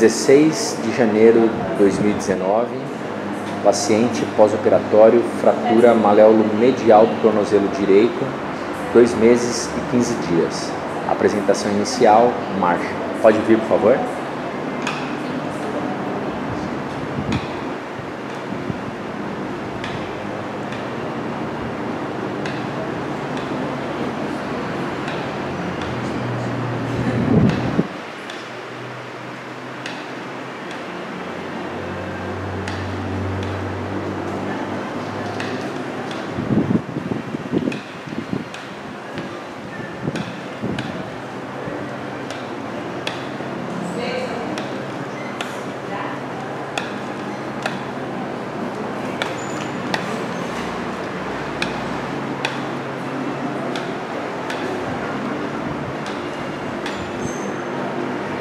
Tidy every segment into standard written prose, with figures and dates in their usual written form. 16 de janeiro de 2019, paciente pós-operatório, fratura maléolo medial do tornozelo direito, 2 meses e 15 dias. Apresentação inicial, marcha. Pode vir, por favor.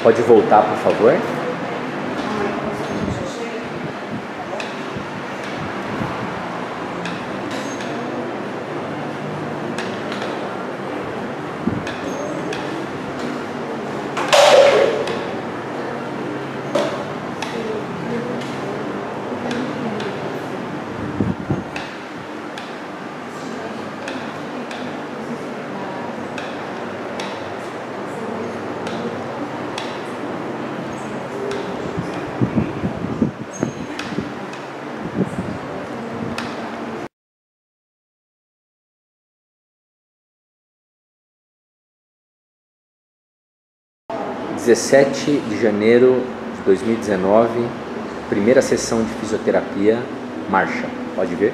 Pode voltar, por favor. Dia 17 de janeiro de 2019, primeira sessão de fisioterapia, marcha. Pode ver.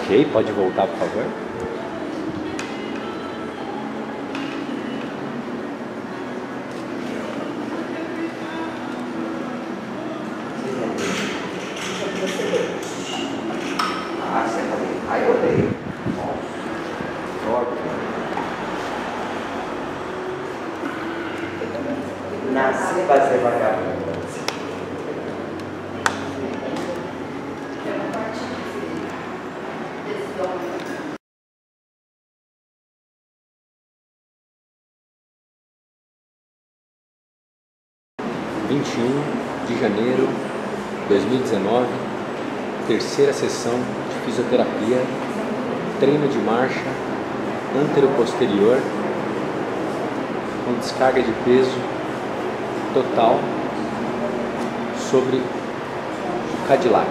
Ok, pode voltar, por favor. Nasce para ser vagabundo. Janeiro 2019, terceira sessão de fisioterapia, treino de marcha antero-posterior com descarga de peso total sobre o Cadillac.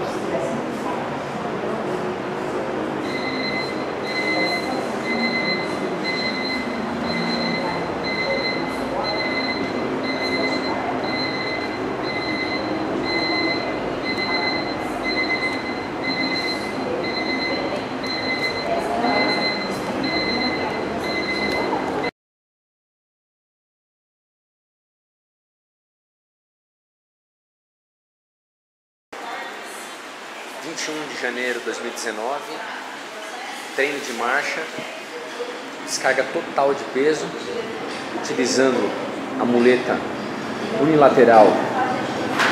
De janeiro de 2019, treino de marcha, descarga total de peso, utilizando a muleta unilateral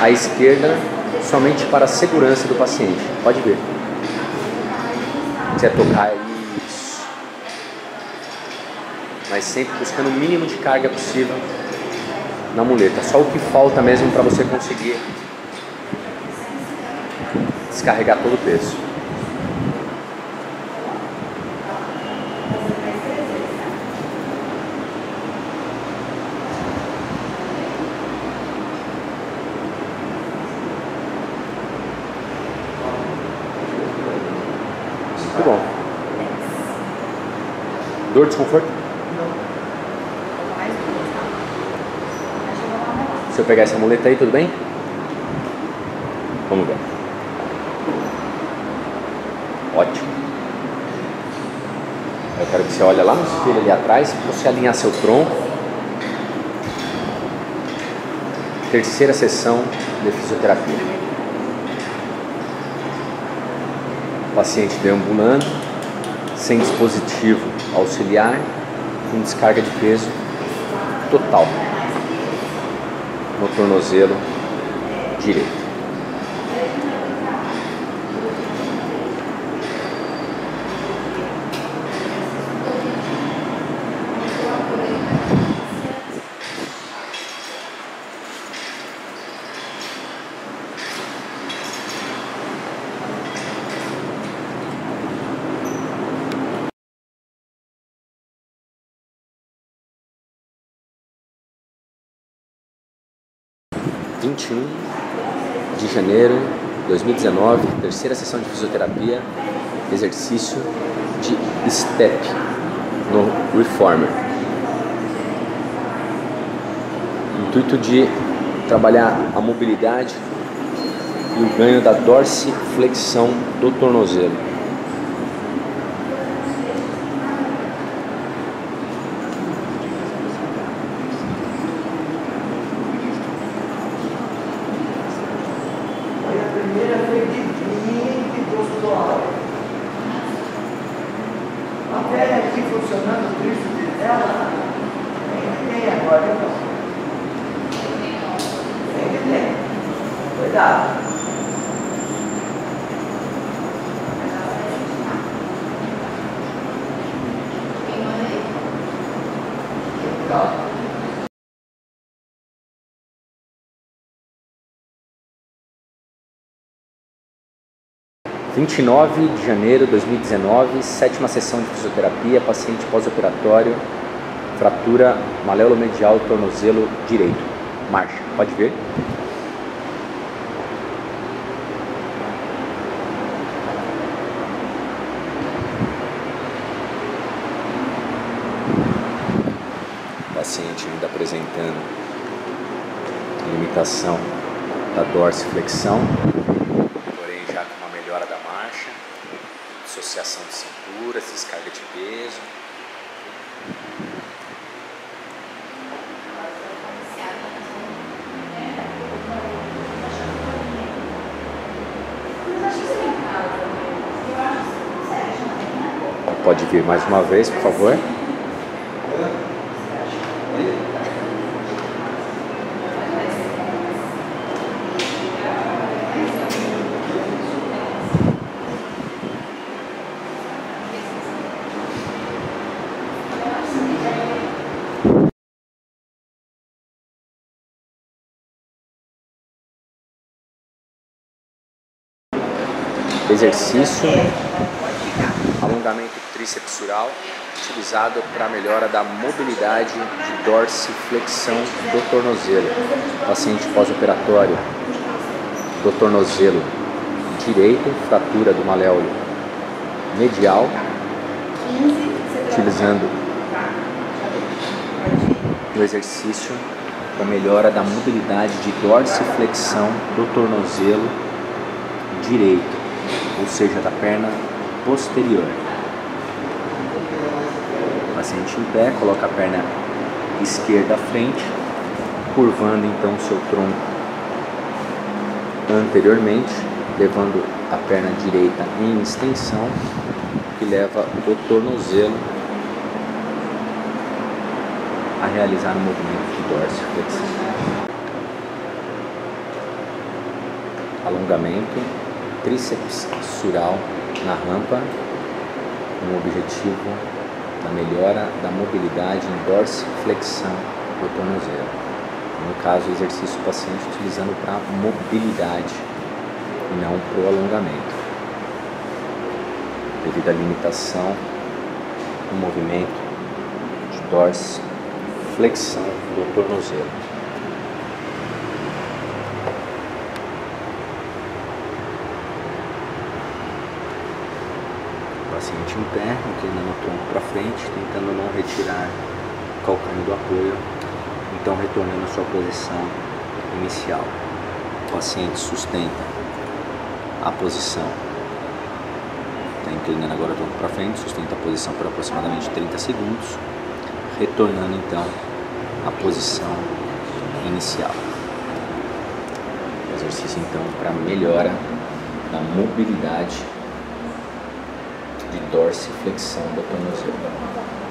à esquerda, somente para a segurança do paciente. Pode ver. Se é tocar, isso. Mas sempre buscando o mínimo de carga possível na muleta. Só o que falta mesmo para você conseguir descarregar todo o peso. Muito bom. Dor, desconforto? Não. Se eu pegar essa muleta aí, tudo bem? Vamos ver. Ótimo. É Eu quero que você olhe lá no espelho ali atrás para você alinhar seu tronco. Terceira sessão de fisioterapia. O paciente deambulando, sem dispositivo auxiliar, com descarga de peso total no tornozelo direito. de janeiro de 2019, terceira sessão de fisioterapia, exercício de step no Reformer. Intuito de trabalhar a mobilidade e o ganho da dorsiflexão do tornozelo. de 29 de janeiro de 2019, sétima sessão de fisioterapia, paciente pós-operatório, fratura maleolomedial, tornozelo direito. Marcha, pode ver. Paciente ainda apresentando limitação da dorsiflexão, porém já com uma melhora da marcha, dissociação de cintura, descarga de peso. Pode vir mais uma vez, por favor. Exercício, alongamento tríceps-ural, utilizado para a melhora da mobilidade de dorsiflexão do tornozelo. Paciente pós-operatório do tornozelo direito, fratura do maleolo medial, utilizando o exercício para a melhora da mobilidade de dorsiflexão do tornozelo direito, ou seja, da perna posterior. O paciente em pé, coloca a perna esquerda à frente, curvando então o seu tronco anteriormente, levando a perna direita em extensão, que leva o tornozelo a realizar o movimento de dorsiflexão. Alongamento tríceps sural na rampa, com o objetivo da melhora da mobilidade em dorsiflexão do tornozelo. No caso, o exercício do paciente utilizando para mobilidade e não para o alongamento, devido à limitação do movimento de dorsiflexão do tornozelo. Paciente em pé, inclinando o tronco para frente, tentando não retirar o calcanhar do apoio, então retornando à sua posição inicial. O paciente sustenta a posição, tem inclinando agora o tronco para frente, sustenta a posição por aproximadamente 30 segundos, retornando então à posição inicial. Exercício então para melhora da mobilidade de dorsiflexão do tornozelo.